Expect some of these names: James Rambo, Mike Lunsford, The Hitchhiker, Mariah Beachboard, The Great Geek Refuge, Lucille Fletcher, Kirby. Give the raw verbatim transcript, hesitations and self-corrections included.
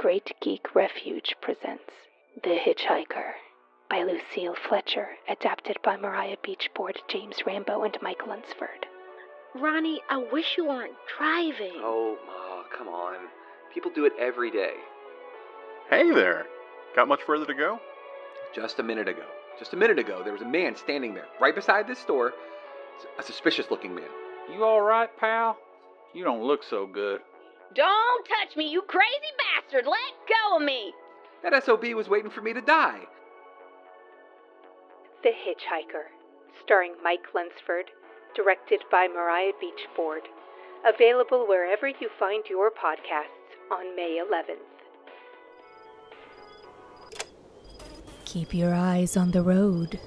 Great Geek Refuge presents The Hitchhiker by Lucille Fletcher, adapted by Mariah Beachboard, James Rambo, and Mike Lunsford. Ronnie, I wish you weren't driving. Oh, Ma, come on. People do it every day. Hey there. Got much further to go? Just a minute ago. Just a minute ago, there was a man standing there, right beside this store. A suspicious-looking man. You all right, pal? You don't look so good. Don't touch me, you crazy bastard! Let go of me! That S O B was waiting for me to die. The Hitchhiker, starring Mike Lunsford, directed by Mariah Beachboard. Available wherever you find your podcasts on May eleventh. Keep your eyes on the road.